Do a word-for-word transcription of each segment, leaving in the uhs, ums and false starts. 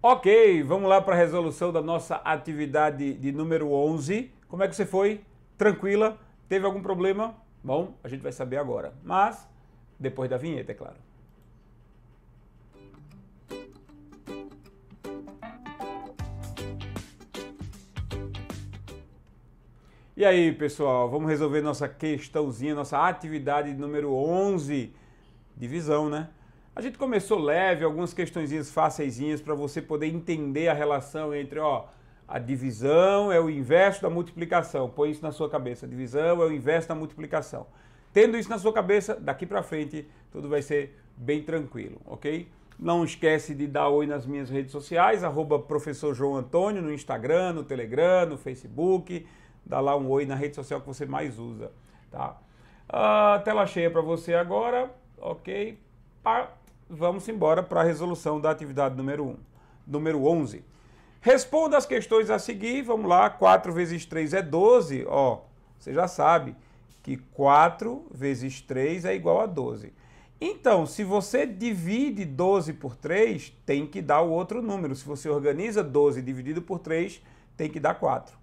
Ok, vamos lá para a resolução da nossa atividade de número onze. Como é que você foi? Tranquila? Teve algum problema? Bom, a gente vai saber agora, mas depois da vinheta, é claro. E aí, pessoal, vamos resolver nossa questãozinha, nossa atividade número onze, divisão, né? A gente começou leve, algumas questõezinhas fáceisinhas para você poder entender a relação entre, ó, a divisão é o inverso da multiplicação. Põe isso na sua cabeça. A divisão é o inverso da multiplicação. Tendo isso na sua cabeça, daqui para frente, tudo vai ser bem tranquilo, ok? Não esquece de dar oi nas minhas redes sociais, arroba Professor João Antônio, no Instagram, no Telegram, no Facebook. Dá lá um oi na rede social que você mais usa, tá? Ah, tela cheia para você agora, ok? Pá. Vamos embora para a resolução da atividade número um, número onze. Responda as questões a seguir, vamos lá, quatro vezes três é doze, ó, você já sabe que quatro vezes três é igual a doze. Então, se você divide doze por três, tem que dar o outro número. Se você organiza doze dividido por três, tem que dar quatro.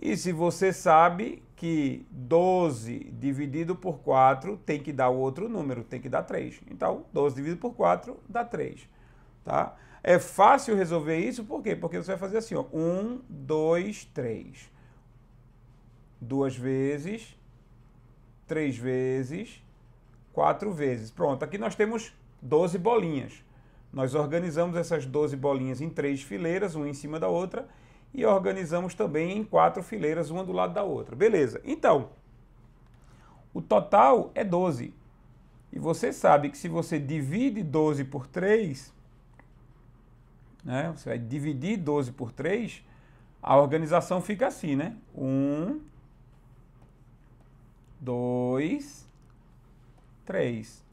E se você sabe que doze dividido por quatro tem que dar o outro número, tem que dar três. Então, doze dividido por quatro dá três, tá? É fácil resolver isso, por quê? Porque você vai fazer assim, ó, um, dois, três. Duas vezes, três vezes, quatro vezes. Pronto, aqui nós temos doze bolinhas. Nós organizamos essas doze bolinhas em três fileiras, uma em cima da outra, e organizamos também em quatro fileiras, uma do lado da outra. Beleza, então, o total é doze. E você sabe que se você divide doze por três, né, você vai dividir doze por três, a organização fica assim, né? um, dois, três.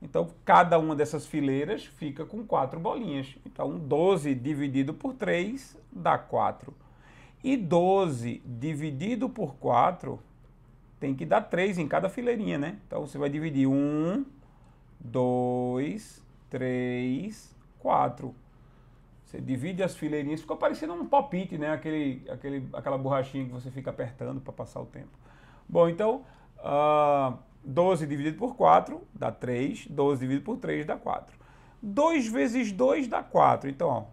Então, cada uma dessas fileiras fica com quatro bolinhas. Então, doze dividido por três dá quatro. E doze dividido por quatro tem que dar três em cada fileirinha, né? Então, você vai dividir um, dois, três, quatro. Você divide as fileirinhas. Ficou parecendo um pop-it, né? Aquele, aquele, aquela borrachinha que você fica apertando para passar o tempo. Bom, então... Uh... doze dividido por quatro dá três, doze dividido por três dá quatro. dois vezes dois dá quatro, então, ó,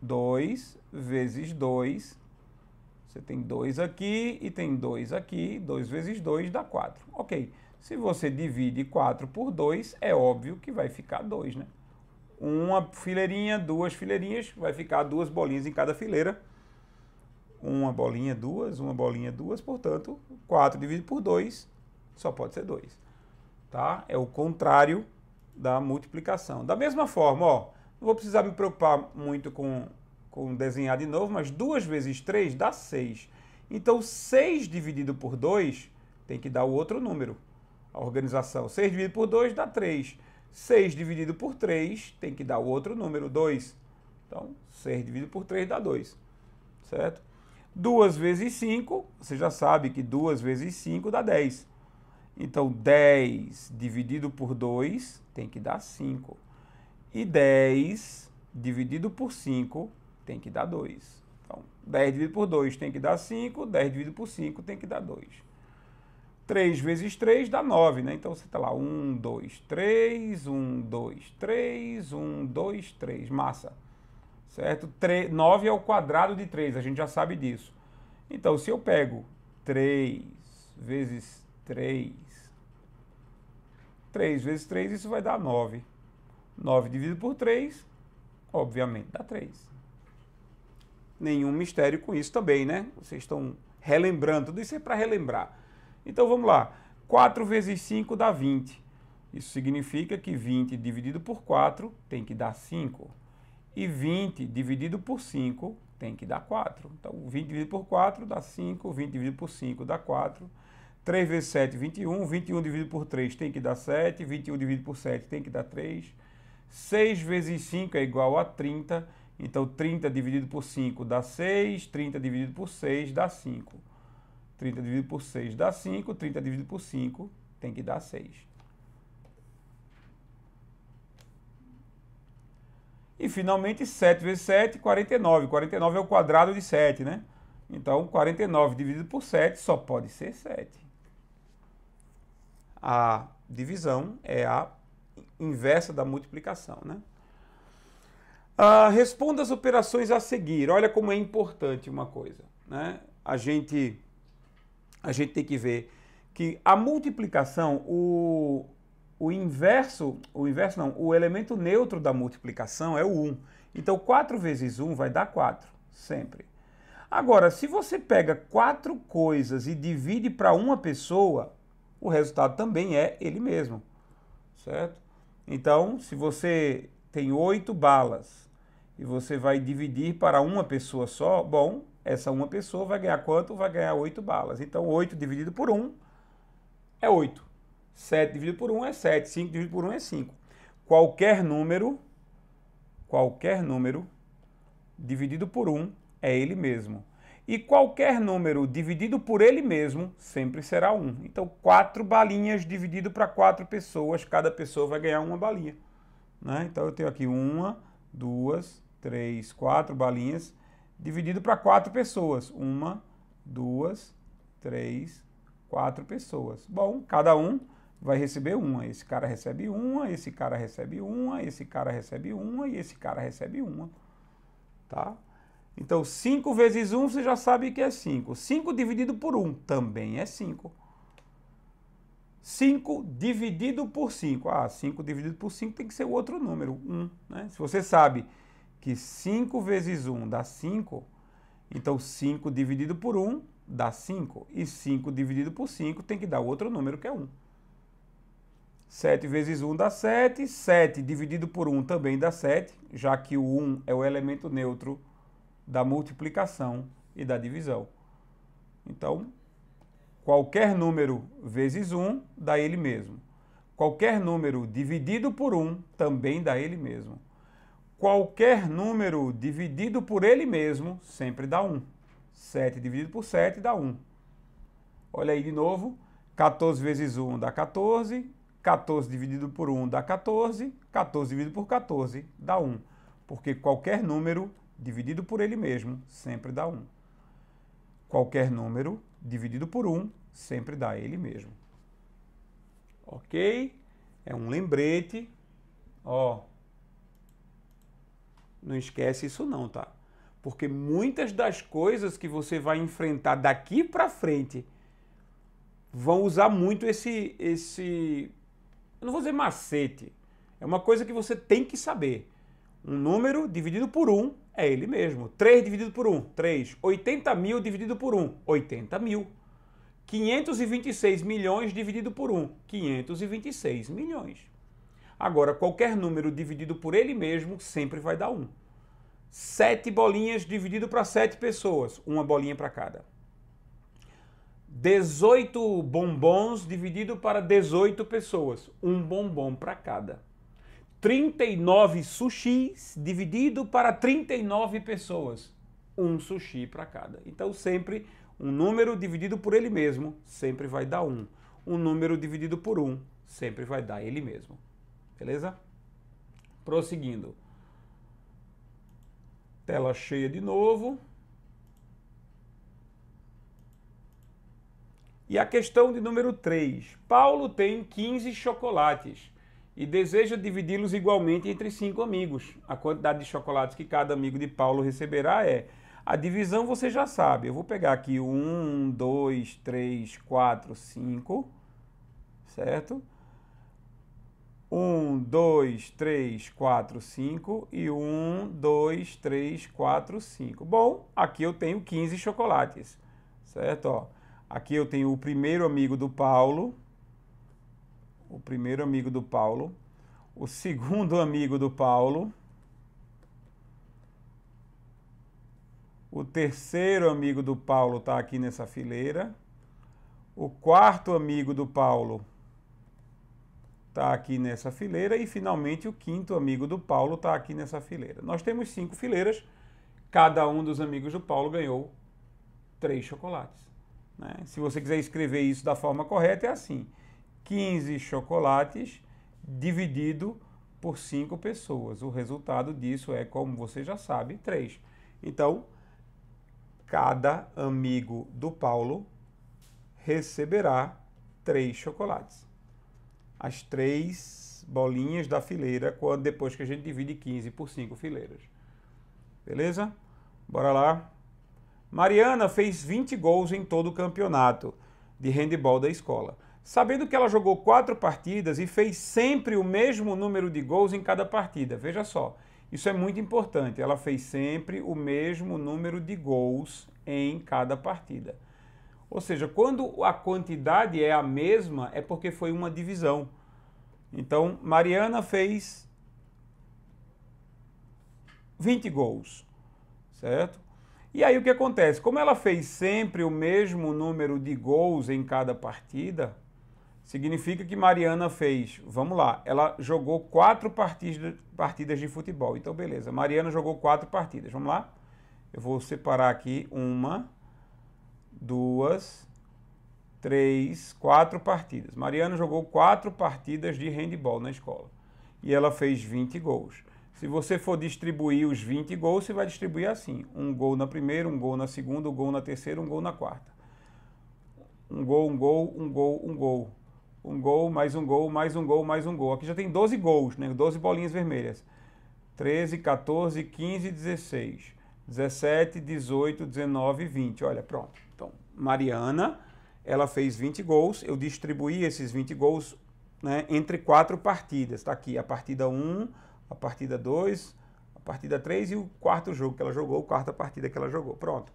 dois vezes dois, você tem dois aqui e tem dois aqui, dois vezes dois dá quatro. Ok, se você divide quatro por dois, é óbvio que vai ficar dois, né? Uma fileirinha, duas fileirinhas, vai ficar duas bolinhas em cada fileira. Uma bolinha, duas, uma bolinha, duas, portanto, quatro dividido por dois... só pode ser dois, tá? É o contrário da multiplicação. Da mesma forma, ó, não vou precisar me preocupar muito com, com desenhar de novo, mas duas vezes três dá seis. Então, seis dividido por dois tem que dar o outro número. A organização, seis dividido por dois dá três. seis dividido por três tem que dar o outro número, dois. Então, seis dividido por três dá dois, certo? duas vezes cinco, você já sabe que duas vezes cinco dá dez. Então, dez dividido por dois tem que dar cinco. E dez dividido por cinco tem que dar dois. Então, dez dividido por dois tem que dar cinco, dez dividido por cinco tem que dar dois. três vezes três dá nove, né? Então, você está lá, um, dois, três, um, dois, três, um, dois, três, massa. Certo? nove é o quadrado de três, a gente já sabe disso. Então, se eu pego três vezes três, três vezes três, isso vai dar nove. nove dividido por três, obviamente, dá três. Nenhum mistério com isso também, né? Vocês estão relembrando, tudo isso é para relembrar. Então, vamos lá. quatro vezes cinco dá vinte. Isso significa que vinte dividido por quatro tem que dar cinco. E vinte dividido por cinco tem que dar quatro. Então, vinte dividido por quatro dá cinco, vinte dividido por cinco dá quatro. três vezes sete, vinte e um. vinte e um dividido por três tem que dar sete. vinte e um dividido por sete tem que dar três. seis vezes cinco é igual a trinta. Então, trinta dividido por cinco dá seis. trinta dividido por seis dá cinco. trinta dividido por seis dá cinco. trinta dividido por cinco tem que dar seis. E, finalmente, sete vezes sete, quarenta e nove. quarenta e nove é o quadrado de sete, né? Então, quarenta e nove dividido por sete só pode ser sete. A divisão é a inversa da multiplicação, né? Ah, responda as operações a seguir. Olha como é importante uma coisa, né? A gente, a gente tem que ver que a multiplicação, o... O inverso, o inverso não, o elemento neutro da multiplicação é o um. Então, quatro vezes um vai dar quatro, sempre. Agora, se você pega quatro coisas e divide para uma pessoa, o resultado também é ele mesmo, certo? Então, se você tem oito balas e você vai dividir para uma pessoa só, bom, essa uma pessoa vai ganhar quanto? Vai ganhar oito balas. Então, oito dividido por um é oito. sete dividido por um é sete, cinco dividido por um é cinco. Qualquer número, qualquer número dividido por um é ele mesmo. E qualquer número dividido por ele mesmo sempre será um. Então, quatro balinhas dividido para quatro pessoas, cada pessoa vai ganhar uma balinha, né? Então, eu tenho aqui uma, duas, três, quatro balinhas dividido para quatro pessoas. Uma, duas, três, quatro pessoas. Bom, cada um vai receber uma. Esse cara recebe uma, esse cara recebe uma, esse cara recebe uma e esse cara recebe uma. Tá? Então, cinco vezes um você já sabe que é cinco. cinco dividido por um também é cinco. cinco dividido por cinco. Ah, cinco dividido por cinco tem que ser o outro número, um, né? Se você sabe que cinco vezes um dá cinco, então cinco dividido por um dá cinco. E cinco dividido por cinco tem que dar outro número, que é um. sete vezes um dá sete. sete dividido por um também dá sete, já que o um é o elemento neutro da multiplicação e da divisão. Então, qualquer número vezes um dá ele mesmo. Qualquer número dividido por um também dá ele mesmo. Qualquer número dividido por ele mesmo sempre dá um. sete dividido por sete dá um. Olha aí de novo. quatorze vezes um dá quatorze. quatorze dividido por um dá quatorze. quatorze dividido por quatorze dá um. Porque qualquer número dividido por ele mesmo sempre dá um. Qualquer número dividido por um sempre dá ele mesmo. Ok? É um lembrete. Ó. Não esquece isso não, tá? Porque muitas das coisas que você vai enfrentar daqui para frente vão usar muito esse, esse... Eu não vou dizer macete. É uma coisa que você tem que saber. Um número dividido por um é ele mesmo. três dividido por um, três. oitenta mil dividido por um, oitenta mil. quinhentos e vinte e seis milhões dividido por um, quinhentos e vinte e seis milhões. Agora, qualquer número dividido por ele mesmo sempre vai dar um. sete bolinhas dividido para sete pessoas, uma bolinha para cada. dezoito bombons dividido para dezoito pessoas, um bombom para cada. trinta e nove sushis dividido para trinta e nove pessoas, um sushi para cada. Então, sempre um número dividido por ele mesmo sempre vai dar um. Um número dividido por um sempre vai dar ele mesmo. Beleza? Prosseguindo. Tela cheia de novo. E a questão de número três. Paulo tem quinze chocolates e deseja dividi-los igualmente entre cinco amigos. A quantidade de chocolates que cada amigo de Paulo receberá é... A divisão você já sabe. Eu vou pegar aqui um, dois, três, quatro, cinco. Certo? um, dois, três, quatro, cinco e um, dois, três, quatro, cinco. Bom, aqui eu tenho quinze chocolates, certo? Ó, aqui eu tenho o primeiro amigo do Paulo, o primeiro amigo do Paulo, o segundo amigo do Paulo, o terceiro amigo do Paulo está aqui nessa fileira, o quarto amigo do Paulo está aqui nessa fileira e, finalmente, o quinto amigo do Paulo está aqui nessa fileira. Nós temos cinco fileiras, cada um dos amigos do Paulo ganhou três chocolates, né? Se você quiser escrever isso da forma correta, é assim. quinze chocolates dividido por cinco pessoas. O resultado disso é, como você já sabe, três. Então, cada amigo do Paulo receberá três chocolates. As três bolinhas da fileira, quando, depois que a gente divide quinze por cinco fileiras. Beleza? Bora lá. Mariana fez vinte gols em todo o campeonato de handebol da escola. Sabendo que ela jogou quatro partidas e fez sempre o mesmo número de gols em cada partida. Veja só, isso é muito importante. Ela fez sempre o mesmo número de gols em cada partida. Ou seja, quando a quantidade é a mesma, é porque foi uma divisão. Então, Mariana fez vinte gols, certo? E aí o que acontece? Como ela fez sempre o mesmo número de gols em cada partida, significa que Mariana fez, vamos lá, ela jogou quatro partidas, partidas de futebol. Então, beleza, Mariana jogou quatro partidas, vamos lá? Eu vou separar aqui uma, duas, três, quatro partidas. Mariana jogou quatro partidas de handebol na escola e ela fez vinte gols. Se você for distribuir os vinte gols, você vai distribuir assim. Um gol na primeira, um gol na segunda, um gol na terceira, um gol na quarta. Um gol, um gol, um gol, um gol. Um gol, mais um gol, mais um gol, mais um gol. Aqui já tem doze gols, né? doze bolinhas vermelhas. treze, quatorze, quinze, dezesseis. dezessete, dezoito, dezenove, vinte. Olha, pronto. Então, Mariana, ela fez vinte gols. Eu distribuí esses vinte gols, né, entre quatro partidas. Está aqui a partida um, a partida dois, a partida três e o quarto jogo que ela jogou, a quarta partida que ela jogou. Pronto.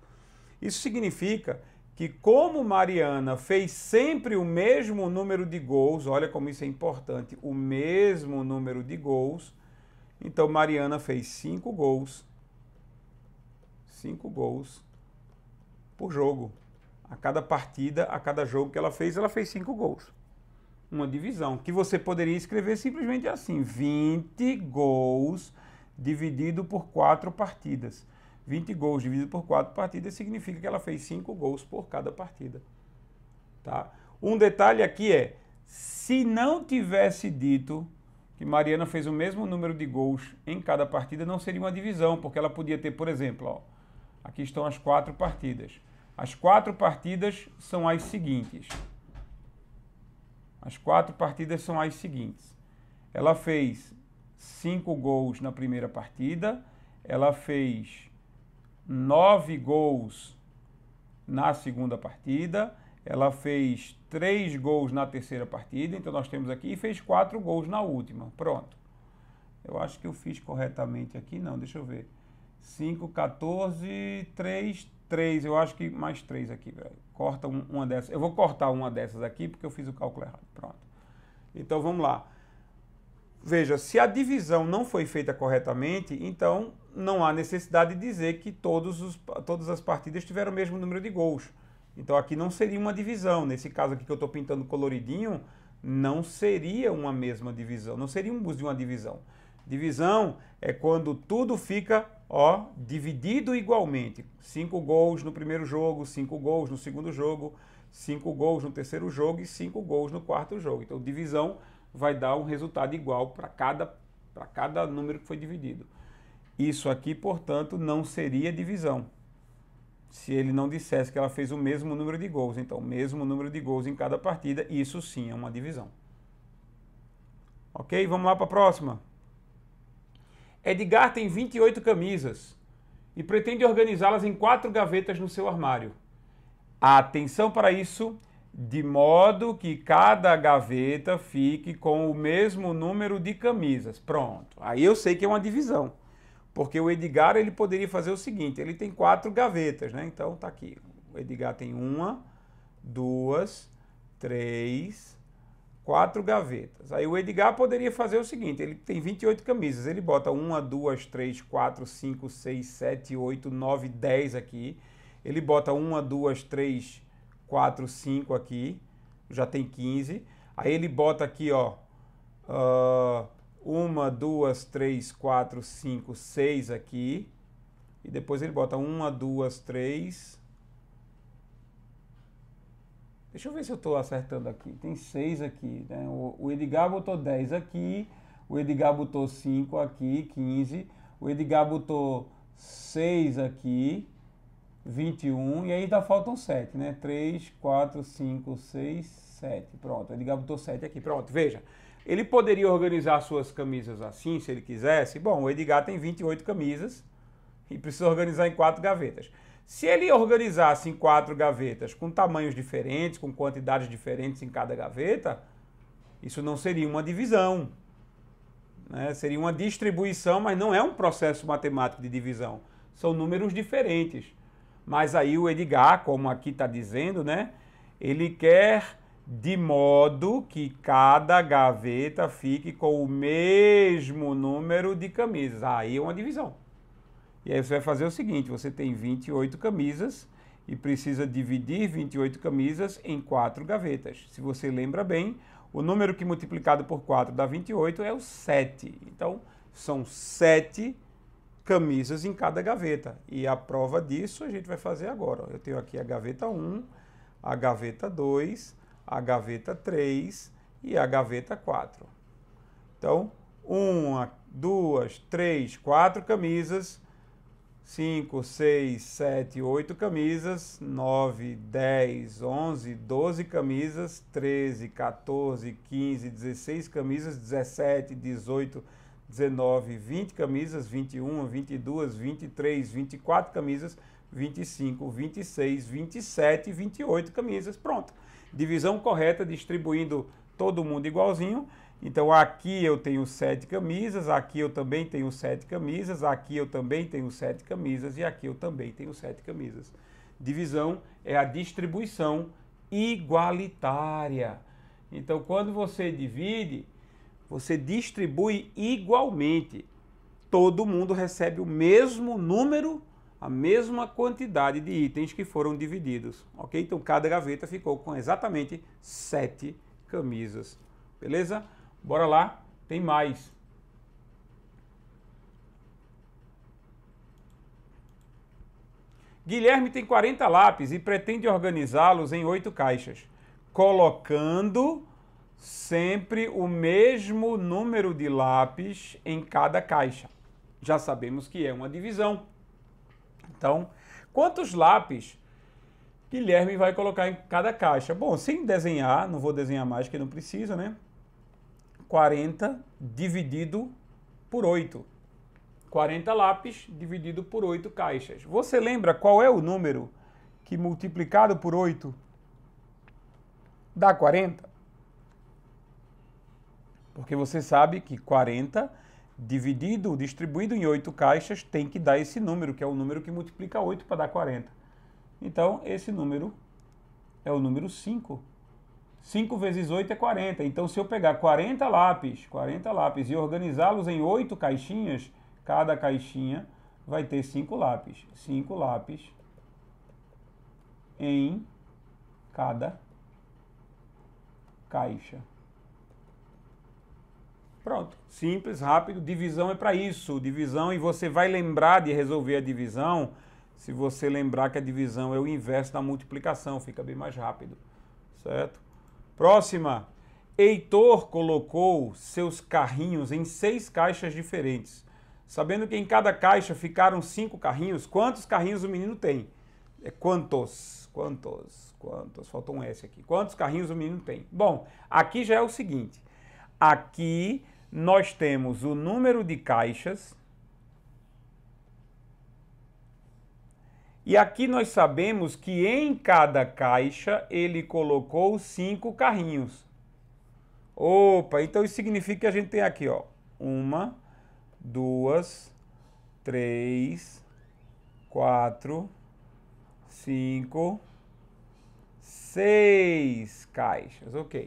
Isso significa que, como Mariana fez sempre o mesmo número de gols, olha como isso é importante, o mesmo número de gols, então Mariana fez cinco gols, cinco gols por jogo. A cada partida, a cada jogo que ela fez, ela fez cinco gols. Uma divisão, que você poderia escrever simplesmente assim, vinte gols dividido por quatro partidas. vinte gols dividido por quatro partidas significa que ela fez cinco gols por cada partida. Tá? Um detalhe aqui é, se não tivesse dito que Mariana fez o mesmo número de gols em cada partida, não seria uma divisão, porque ela podia ter, por exemplo, ó, aqui estão as quatro partidas. As quatro partidas são as seguintes. As quatro partidas são as seguintes. Ela fez cinco gols na primeira partida, ela fez nove gols na segunda partida, ela fez três gols na terceira partida, então nós temos aqui, e fez quatro gols na última. Pronto. Eu acho que eu fiz corretamente aqui, não, deixa eu ver. cinco, quatorze, três, três, eu acho que mais três aqui, velho. Corta um, uma dessas, eu vou cortar uma dessas aqui porque eu fiz o cálculo errado, pronto. Então vamos lá. Veja, se a divisão não foi feita corretamente, então não há necessidade de dizer que todos os, todas as partidas tiveram o mesmo número de gols. Então aqui não seria uma divisão. Nesse caso aqui que eu estou pintando coloridinho, não seria uma mesma divisão. Não seria um bus de uma divisão. Divisão é quando tudo fica, ó, dividido igualmente. cinco gols no primeiro jogo, cinco gols no segundo jogo, cinco gols no terceiro jogo e cinco gols no quarto jogo. Então divisão vai dar um resultado igual para cada, para cada número que foi dividido. Isso aqui, portanto, não seria divisão, se ele não dissesse que ela fez o mesmo número de gols. Então, o mesmo número de gols em cada partida, isso sim é uma divisão. Ok? Vamos lá para a próxima. Edgar tem vinte e oito camisas e pretende organizá-las em quatro gavetas no seu armário. Atenção para isso, de modo que cada gaveta fique com o mesmo número de camisas. Pronto, aí eu sei que é uma divisão. Porque o Edgar, ele poderia fazer o seguinte, ele tem quatro gavetas, né? Então, tá aqui. O Edgar tem uma, duas, três, quatro gavetas. Aí o Edgar poderia fazer o seguinte, ele tem vinte e oito camisas, ele bota uma, duas, três, quatro, cinco, seis, sete, oito, nove, dez aqui. Ele bota uma, duas, três, quatro, cinco aqui, já tem quinze. Aí ele bota aqui, ó... Uh, uma, duas, três, quatro, cinco, seis aqui. E depois ele bota uma, duas, três. Deixa eu ver se eu estou acertando aqui. Tem seis aqui, né? O Edgar botou dez aqui. o Edgar botou cinco aqui, quinze, o Edgar botou seis aqui, vinte e um, e aí ainda faltam sete, né? três, quatro, cinco, seis, sete, pronto, o Edgar botou sete aqui, pronto, veja. Ele poderia organizar suas camisas assim, se ele quisesse. Bom, o Edgar tem vinte e oito camisas e precisa organizar em quatro gavetas. Se ele organizasse em quatro gavetas com tamanhos diferentes, com quantidades diferentes em cada gaveta, isso não seria uma divisão, né? Seria uma distribuição, mas não é um processo matemático de divisão. São números diferentes. Mas aí o Edgar, como aqui está dizendo, né? Ele quer... de modo que cada gaveta fique com o mesmo número de camisas. Aí é uma divisão. E aí você vai fazer o seguinte, você tem vinte e oito camisas e precisa dividir vinte e oito camisas em quatro gavetas. Se você lembra bem, o número que multiplicado por quatro dá vinte e oito é o sete. Então, são sete camisas em cada gaveta. E a prova disso a gente vai fazer agora. Eu tenho aqui a gaveta um, a gaveta dois... a gaveta três e a gaveta quatro. Então, uma, duas, três, quatro camisas, cinco, seis, sete, oito camisas, nove, dez, onze, doze camisas, treze, quatorze, quinze, dezesseis camisas, dezessete, dezoito, dezenove, vinte camisas, vinte e um, vinte e dois, vinte e três, vinte e quatro camisas, vinte e cinco, vinte e seis, vinte e sete, vinte e oito camisas, pronto. Divisão correta, distribuindo todo mundo igualzinho. Então aqui eu tenho sete camisas, aqui eu também tenho sete camisas, aqui eu também tenho sete camisas e aqui eu também tenho sete camisas. Divisão é a distribuição igualitária. Então quando você divide, você distribui igualmente. Todo mundo recebe o mesmo número, a mesma quantidade de itens que foram divididos, ok? Então, cada gaveta ficou com exatamente sete camisas, beleza? Bora lá, tem mais. Guilherme tem quarenta lápis e pretende organizá-los em oito caixas, colocando sempre o mesmo número de lápis em cada caixa. Já sabemos que é uma divisão. Então, quantos lápis Guilherme vai colocar em cada caixa? Bom, sem desenhar, não vou desenhar mais, que não precisa, né? quarenta dividido por oito. quarenta lápis dividido por oito caixas. Você lembra qual é o número que multiplicado por oito dá quarenta? Porque você sabe que quarenta... dividido, distribuído em oito caixas, tem que dar esse número, que é o número que multiplica oito para dar quarenta. Então, esse número é o número cinco. cinco vezes oito é quarenta. Então, se eu pegar quarenta lápis, quarenta lápis e organizá-los em oito caixinhas, cada caixinha vai ter cinco lápis. cinco lápis em cada caixa. Pronto, simples, rápido, divisão é para isso, divisão, e você vai lembrar de resolver a divisão, se você lembrar que a divisão é o inverso da multiplicação, fica bem mais rápido, certo? Próxima, Heitor colocou seus carrinhos em seis caixas diferentes, sabendo que em cada caixa ficaram cinco carrinhos, quantos carrinhos o menino tem? É quantos, quantos, quantos, faltou um S aqui, quantos carrinhos o menino tem? Bom, aqui já é o seguinte, aqui... nós temos o número de caixas e aqui nós sabemos que em cada caixa ele colocou cinco carrinhos. Opa, então isso significa que a gente tem aqui, ó, uma, duas, três, quatro, cinco, seis caixas, ok.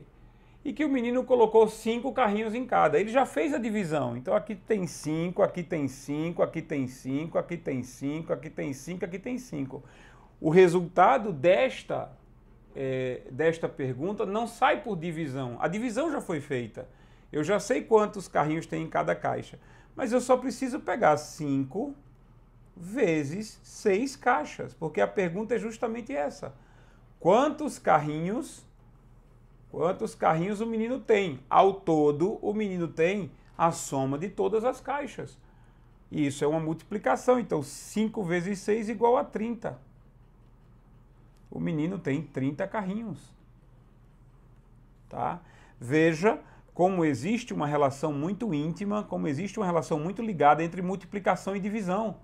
E que o menino colocou cinco carrinhos em cada. Ele já fez a divisão. Então aqui tem cinco, aqui tem cinco, aqui tem cinco, aqui tem cinco, aqui tem cinco, aqui tem cinco. O resultado desta, é, desta pergunta não sai por divisão. A divisão já foi feita. Eu já sei quantos carrinhos tem em cada caixa. Mas eu só preciso pegar cinco vezes seis caixas, porque a pergunta é justamente essa. Quantos carrinhos... Quantos carrinhos o menino tem? Ao todo, o menino tem a soma de todas as caixas. E isso é uma multiplicação, então cinco vezes seis igual a trinta. O menino tem trinta carrinhos. Tá? Veja como existe uma relação muito íntima, como existe uma relação muito ligada entre multiplicação e divisão.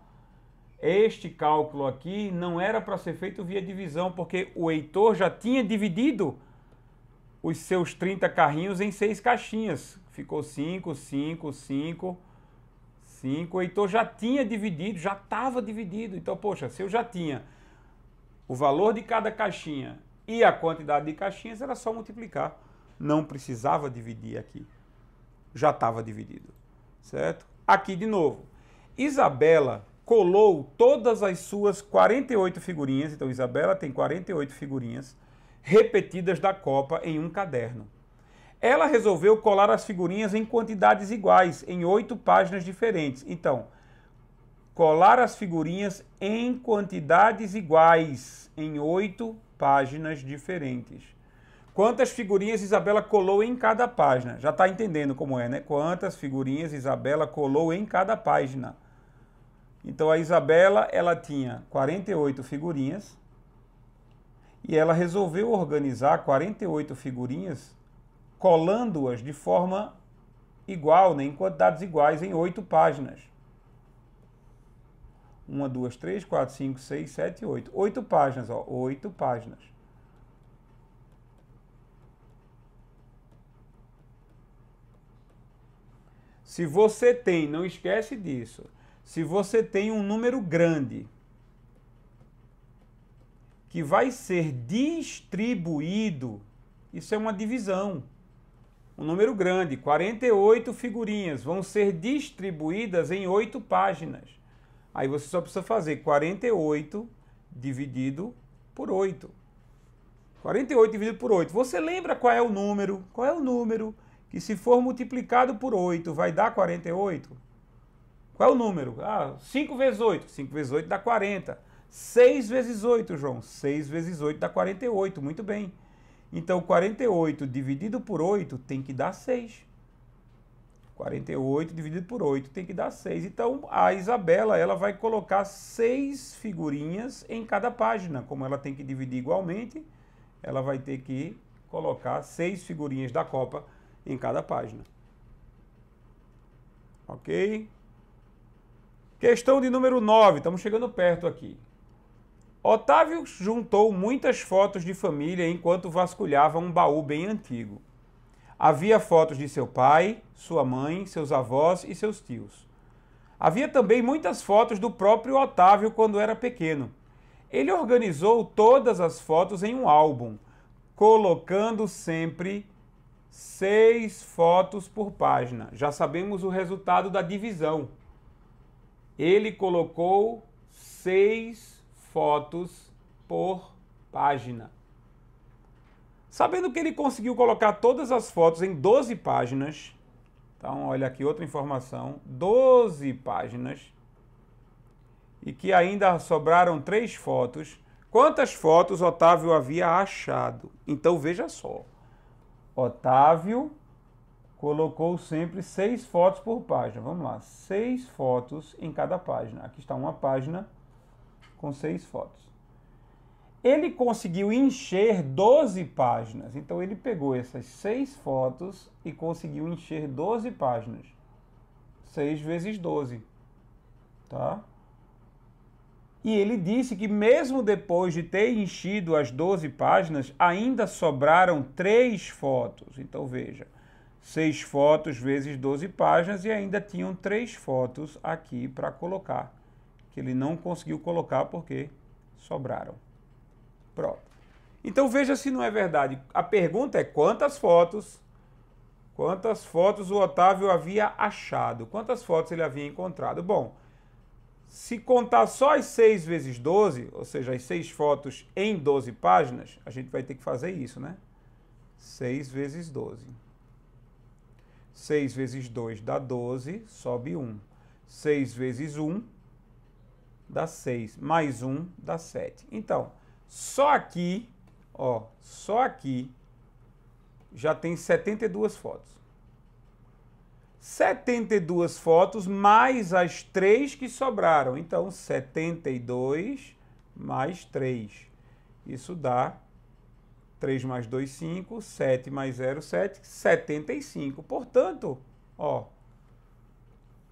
Este cálculo aqui não era para ser feito via divisão, porque o Heitor já tinha dividido os seus trinta carrinhos em seis caixinhas. Ficou cinco, cinco, cinco, cinco. O Heitor já tinha dividido, já estava dividido. Então, poxa, se eu já tinha o valor de cada caixinha e a quantidade de caixinhas, era só multiplicar. Não precisava dividir aqui. Já estava dividido, certo? Aqui de novo. Isabela colou todas as suas quarenta e oito figurinhas. Então, Isabela tem quarenta e oito figurinhas repetidas da Copa em um caderno. Ela resolveu colar as figurinhas em quantidades iguais, em oito páginas diferentes. Então, colar as figurinhas em quantidades iguais, em oito páginas diferentes. Quantas figurinhas Isabela colou em cada página? Já está entendendo como é, né? Quantas figurinhas Isabela colou em cada página? Então, a Isabela, ela tinha quarenta e oito figurinhas e ela resolveu organizar quarenta e oito figurinhas colando-as de forma igual, né? Em quantidades iguais, em oito páginas. uma, duas, três, quatro, cinco, seis, sete, oito. oito páginas, ó. oito páginas. Se você tem, não esquece disso, se você tem um número grande que vai ser distribuído, isso é uma divisão. Um número grande, quarenta e oito figurinhas vão ser distribuídas em oito páginas. Aí você só precisa fazer quarenta e oito dividido por oito. quarenta e oito dividido por oito. Você lembra qual é o número? Qual é o número que, se for multiplicado por oito, vai dar quarenta e oito? Qual é o número? Ah, cinco vezes oito. cinco vezes oito dá quarenta. seis vezes oito, João. seis vezes oito dá quarenta e oito. Muito bem. Então, quarenta e oito dividido por oito tem que dar seis. quarenta e oito dividido por oito tem que dar seis. Então, a Isabela, ela vai colocar seis figurinhas em cada página. Como ela tem que dividir igualmente, ela vai ter que colocar seis figurinhas da Copa em cada página. Ok? Questão de número nove, estamos chegando perto aqui. Otávio juntou muitas fotos de família enquanto vasculhava um baú bem antigo. Havia fotos de seu pai, sua mãe, seus avós e seus tios. Havia também muitas fotos do próprio Otávio quando era pequeno. Ele organizou todas as fotos em um álbum, colocando sempre seis fotos por página. Já sabemos o resultado da divisão. Ele colocou seis fotos por página. Sabendo que ele conseguiu colocar todas as fotos em doze páginas, então olha aqui outra informação, doze páginas, e que ainda sobraram três fotos, quantas fotos Otávio havia achado? Então veja só, Otávio colocou sempre seis fotos por página. Vamos lá, seis fotos em cada página. Aqui está uma página com seis fotos. Ele conseguiu encher doze páginas. Então, ele pegou essas seis fotos e conseguiu encher doze páginas. seis vezes doze. Tá? E ele disse que mesmo depois de ter enchido as doze páginas, ainda sobraram três fotos. Então, veja. seis fotos vezes doze páginas e ainda tinham três fotos aqui para colocar, que ele não conseguiu colocar porque sobraram. Pronto. Então veja se não é verdade. A pergunta é quantas fotos, quantas fotos o Otávio havia achado, quantas fotos ele havia encontrado. Bom, se contar só as seis vezes doze, ou seja, as seis fotos em doze páginas, a gente vai ter que fazer isso, né? seis vezes doze. seis vezes dois dá doze, sobe um. seis vezes um dá seis, mais um dá sete. Então, só aqui, ó, só aqui já tem setenta e duas fotos. setenta e duas fotos mais as três que sobraram. Então, setenta e dois mais três. Isso dá três mais dois, cinco. sete mais zero, sete. setenta e cinco. Portanto, ó,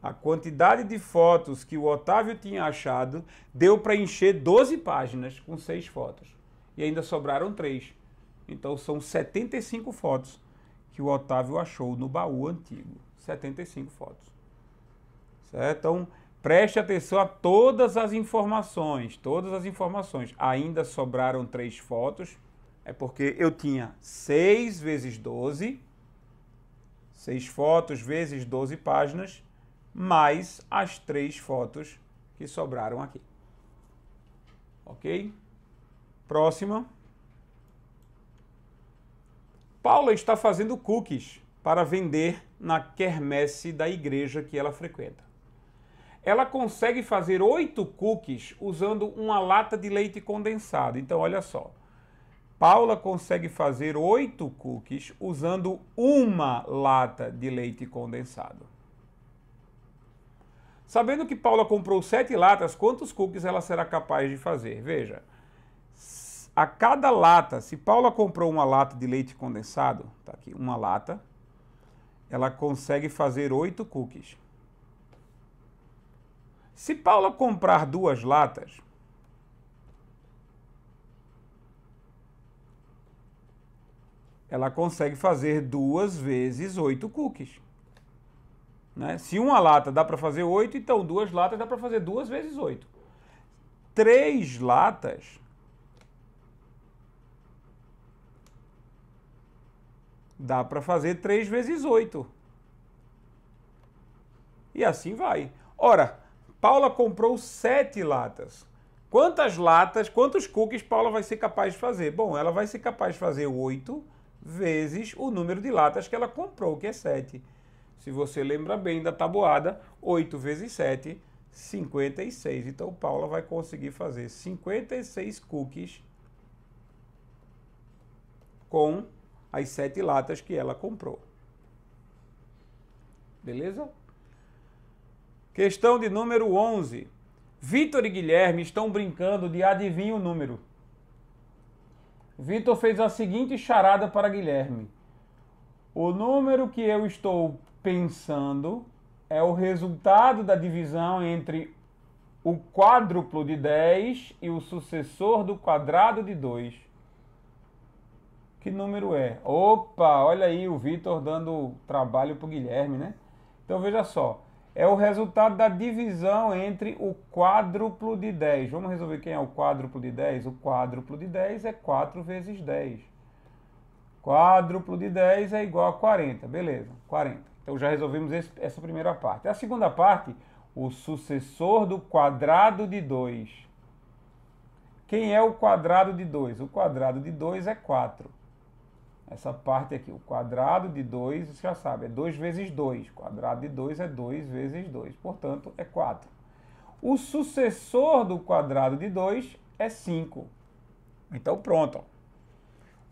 a quantidade de fotos que o Otávio tinha achado deu para encher doze páginas com seis fotos. E ainda sobraram três. Então, são setenta e cinco fotos que o Otávio achou no baú antigo. setenta e cinco fotos. Certo? Então, preste atenção a todas as informações. Todas as informações. Ainda sobraram três fotos. É porque eu tinha seis vezes doze. seis fotos vezes doze páginas. Mais as três fotos que sobraram aqui. Ok? Próxima. Paula está fazendo cookies para vender na quermesse da igreja que ela frequenta. Ela consegue fazer oito cookies usando uma lata de leite condensado. Então, olha só. Paula consegue fazer oito cookies usando uma lata de leite condensado. Sabendo que Paula comprou sete latas, quantos cookies ela será capaz de fazer? Veja, a cada lata, se Paula comprou uma lata de leite condensado, tá aqui, uma lata, ela consegue fazer oito cookies. Se Paula comprar duas latas, ela consegue fazer duas vezes oito cookies. Né? Se uma lata dá para fazer oito, então duas latas dá para fazer duas vezes oito. Três latas dá para fazer três vezes oito. E assim vai. Ora, Paula comprou sete latas. Quantas latas, quantos cookies Paula vai ser capaz de fazer? Bom, ela vai ser capaz de fazer oito vezes o número de latas que ela comprou, que é sete. Se você lembra bem da tabuada, oito vezes sete, cinquenta e seis. Então, Paula vai conseguir fazer cinquenta e seis cookies com as sete latas que ela comprou. Beleza? Questão de número onze. Vitor e Guilherme estão brincando de adivinha o número. Vitor fez a seguinte charada para Guilherme. O número que eu estou pensando é o resultado da divisão entre o quádruplo de dez e o sucessor do quadrado de dois. Que número é? Opa, olha aí o Vitor dando trabalho para o Guilherme, né? Então veja só, é o resultado da divisão entre o quádruplo de dez. Vamos resolver quem é o quádruplo de dez? O quádruplo de dez é quatro vezes dez. Quádruplo de dez é igual a quarenta, beleza, quarenta. Então já resolvemos esse, essa primeira parte. A segunda parte, o sucessor do quadrado de dois. Quem é o quadrado de dois? O quadrado de dois é quatro. Essa parte aqui, o quadrado de dois, você já sabe, é dois vezes dois. O quadrado de dois é dois vezes dois, portanto é quatro. O sucessor do quadrado de dois é cinco. Então pronto, ó.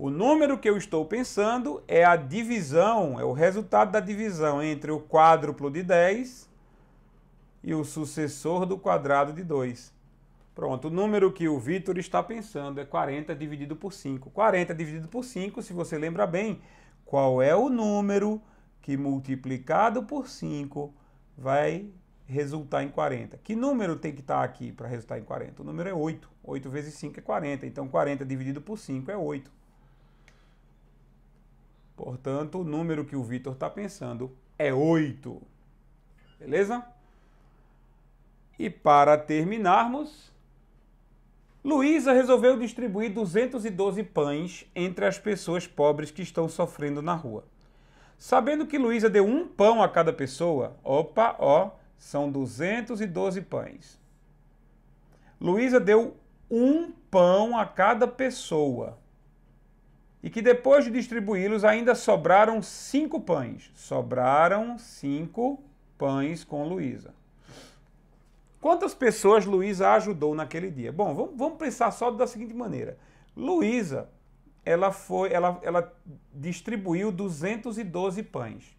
O número que eu estou pensando é a divisão, é o resultado da divisão entre o quádruplo de dez e o sucessor do quadrado de dois. Pronto, o número que o Vitor está pensando é quarenta dividido por cinco. quarenta dividido por cinco, se você lembra bem, qual é o número que multiplicado por cinco vai resultar em quarenta? Que número tem que estar aqui para resultar em quarenta? O número é oito. oito vezes cinco é quarenta, então quarenta dividido por cinco é oito. Portanto, o número que o Vitor está pensando é oito. Beleza? E para terminarmos, Luísa resolveu distribuir duzentos e doze pães entre as pessoas pobres que estão sofrendo na rua. Sabendo que Luísa deu um pão a cada pessoa, opa, ó, são duzentos e doze pães. Luísa deu um pão a cada pessoa. E que depois de distribuí-los ainda sobraram cinco pães. Sobraram cinco pães com Luísa. Quantas pessoas Luísa ajudou naquele dia? Bom, vamos, vamos pensar só da seguinte maneira. Luísa, ela, ela, ela distribuiu duzentos e doze pães.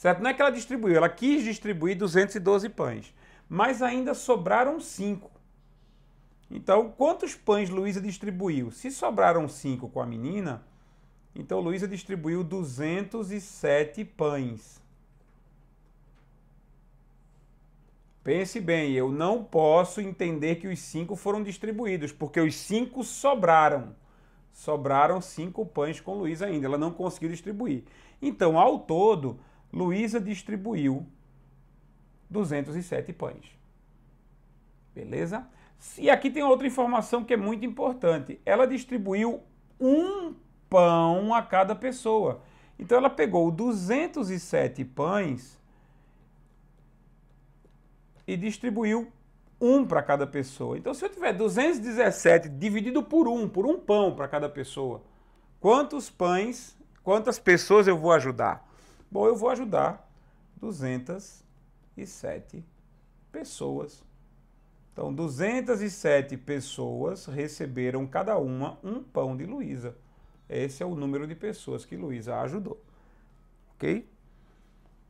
certo? Não é que ela distribuiu, ela quis distribuir duzentos e doze pães, mas ainda sobraram cinco. Então, quantos pães Luísa distribuiu? Se sobraram cinco com a menina, então Luísa distribuiu duzentos e sete pães. Pense bem, eu não posso entender que os cinco foram distribuídos, porque os cinco sobraram. Sobraram cinco pães com Luísa ainda, ela não conseguiu distribuir. Então, ao todo, Luísa distribuiu duzentos e sete pães. Beleza? E aqui tem outra informação que é muito importante. Ela distribuiu um pão a cada pessoa. Então, ela pegou duzentos e sete pães e distribuiu um para cada pessoa. Então, se eu tiver duzentos e dezessete dividido por um, por um pão para cada pessoa, quantos pães, quantas pessoas eu vou ajudar? Bom, eu vou ajudar duzentas e sete pessoas. Então, duzentas e sete pessoas receberam cada uma um pão de Luísa. Esse é o número de pessoas que Luísa ajudou. Ok?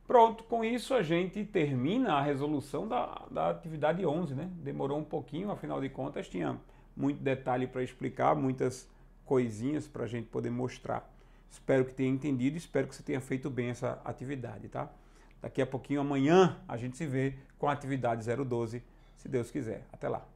Pronto, com isso a gente termina a resolução da, da atividade onze, né? Demorou um pouquinho, afinal de contas tinha muito detalhe para explicar, muitas coisinhas para a gente poder mostrar. Espero que tenha entendido, espero que você tenha feito bem essa atividade, tá? Daqui a pouquinho, amanhã, a gente se vê com a atividade zero doze, se Deus quiser. Até lá!